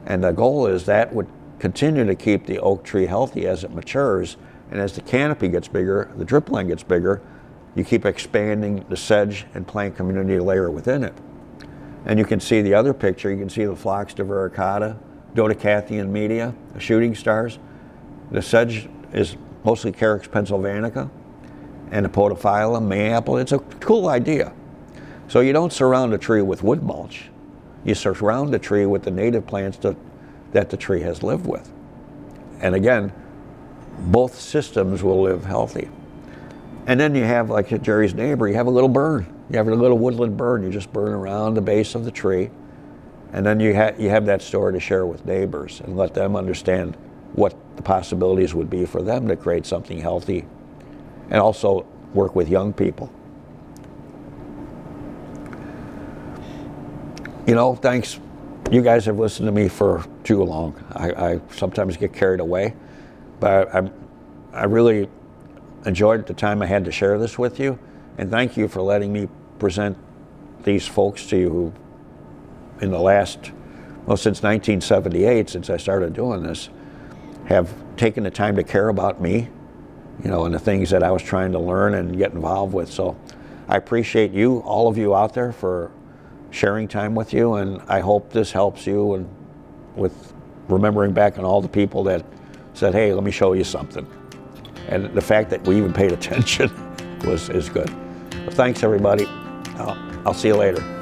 And the goal is that would continue to keep the oak tree healthy as it matures. And as the canopy gets bigger, the drip line gets bigger, you keep expanding the sedge and plant community layer within it. And you can see the other picture, you can see the phlox divaricata, dodecathian media, the shooting stars. The sedge is mostly Carex pennsylvanica and a podophyllum, mayapple. It's a cool idea. So you don't surround a tree with wood mulch. You surround the tree with the native plants that the tree has lived with. And again, both systems will live healthy. And then you have, like at Jerry's neighbor, you have a little bird. You have a little woodland bird. You just burn around the base of the tree. And then you have that story to share with neighbors and let them understand what the possibilities would be for them to create something healthy and also work with young people. You know, thanks. You guys have listened to me for too long. I sometimes get carried away, but I really enjoyed the time I had to share this with you. And thank you for letting me present these folks to you who in the last, well, since 1978, since I started doing this, have taken the time to care about me, you know, and the things that I was trying to learn and get involved with. So I appreciate you, all of you out there, for sharing time with you, and I hope this helps you and with remembering back on all the people that said, hey, let me show you something. And the fact that we even paid attention is good. So thanks, everybody. I'll see you later.